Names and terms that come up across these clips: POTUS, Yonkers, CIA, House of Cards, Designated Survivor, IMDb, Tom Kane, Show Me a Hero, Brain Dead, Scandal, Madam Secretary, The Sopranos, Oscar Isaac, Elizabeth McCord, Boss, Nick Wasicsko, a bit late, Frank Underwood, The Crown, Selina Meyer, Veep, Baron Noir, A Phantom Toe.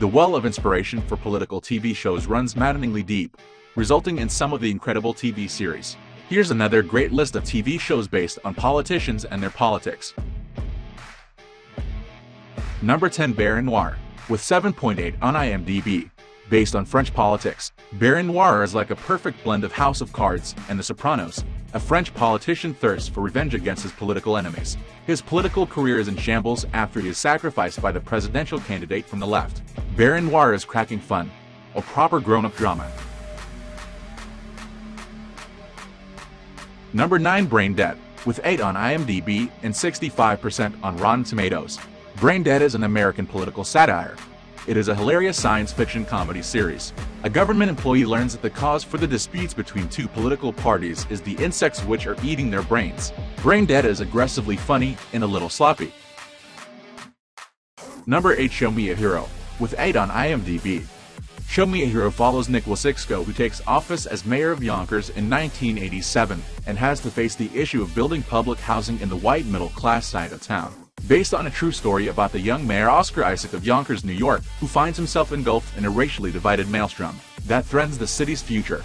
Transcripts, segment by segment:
The well of inspiration for political TV shows runs maddeningly deep, resulting in some of the incredible TV series. Here's another great list of TV shows based on politicians and their politics. Number 10, Baron Noir. With 7.8 on IMDb, based on French politics, Baron Noir is like a perfect blend of House of Cards and The Sopranos. A French politician thirsts for revenge against his political enemies. His political career is in shambles after he is sacrificed by the presidential candidate from the left. Baron Noir is cracking fun, a proper grown-up drama. Number 9, Brain Dead. With 8 on IMDb and 65% on Rotten Tomatoes, Brain Dead is an American political satire. It is a hilarious science fiction comedy series. A government employee learns that the cause for the disputes between two political parties is the insects which are eating their brains. Brain Dead is aggressively funny and a little sloppy. Number 8, Show Me a Hero. With 8 on IMDb, Show Me a Hero follows Nick Wasicsko, who takes office as mayor of Yonkers in 1987 and has to face the issue of building public housing in the white middle-class side of town. Based on a true story about the young mayor Oscar Isaac of Yonkers, New York, who finds himself engulfed in a racially divided maelstrom that threatens the city's future.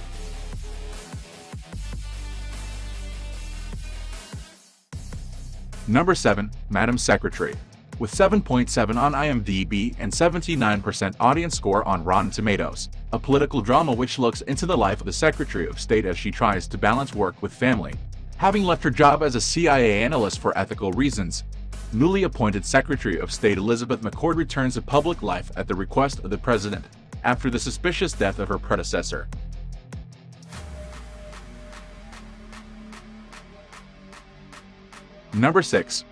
Number 7, Madam Secretary. With 7.7 on IMDb and 79% audience score on Rotten Tomatoes, a political drama which looks into the life of the Secretary of State as she tries to balance work with family. Having left her job as a CIA analyst for ethical reasons, newly appointed Secretary of State Elizabeth McCord returns to public life at the request of the president after the suspicious death of her predecessor. Number 6,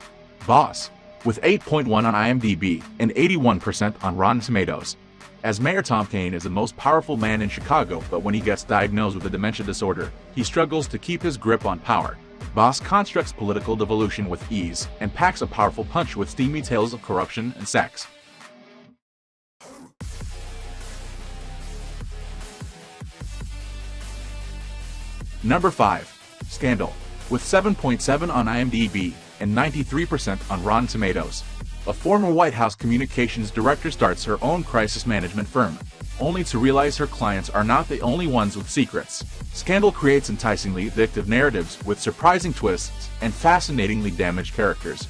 Boss. With 8.1 on IMDb and 81% on Rotten Tomatoes, as Mayor Tom Kane is the most powerful man in Chicago, but when he gets diagnosed with a dementia disorder, he struggles to keep his grip on power. Boss constructs political devolution with ease and packs a powerful punch with steamy tales of corruption and sex. Number 5, Scandal. With 7.7 on IMDb and 93% on Rotten Tomatoes, a former White House communications director starts her own crisis management firm, only to realize her clients are not the only ones with secrets. Scandal creates enticingly addictive narratives with surprising twists and fascinatingly damaged characters.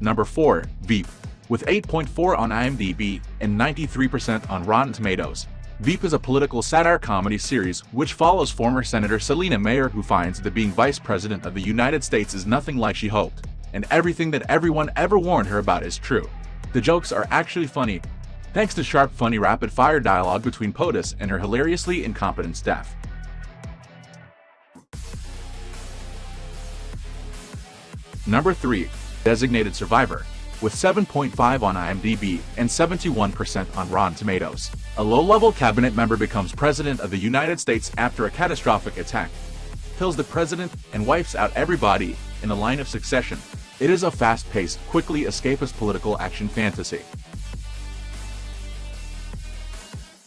Number 4, Veep. With 8.4 on IMDb and 93% on Rotten Tomatoes, Veep is a political satire comedy series which follows former Senator Selina Meyer, who finds that being Vice President of the United States is nothing like she hoped, and everything that everyone ever warned her about is true. The jokes are actually funny, thanks to sharp, funny, rapid-fire dialogue between POTUS and her hilariously incompetent staff. Number 3, Designated Survivor. With 7.5 on IMDb and 71% on Rotten Tomatoes, a low-level cabinet member becomes president of the United States after a catastrophic attack, kills the president, and wipes out everybody in a line of succession. It is a fast-paced, quickly escapist political action fantasy.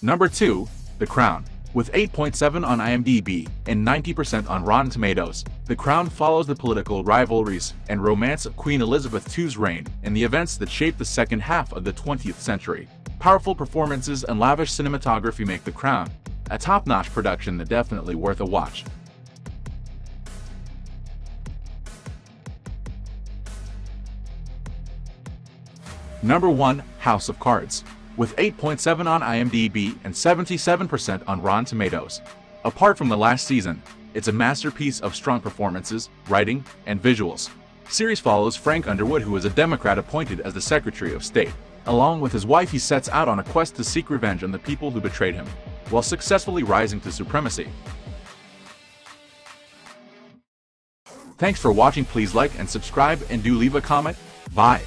Number 2, The Crown. With 8.7 on IMDb and 90% on Rotten Tomatoes, The Crown follows the political rivalries and romance of Queen Elizabeth II's reign and the events that shaped the second half of the 20th century. Powerful performances and lavish cinematography make The Crown a top-notch production that definitely worth a watch. Number 1, House of Cards. With 8.7 on IMDb and 77% on Rotten Tomatoes, apart from the last season, it's a masterpiece of strong performances, writing, and visuals. Series follows Frank Underwood, who is a Democrat appointed as the Secretary of State. Along with his wife, he sets out on a quest to seek revenge on the people who betrayed him, while successfully rising to supremacy. Thanks for watching. Please like and subscribe, and do leave a comment. Bye.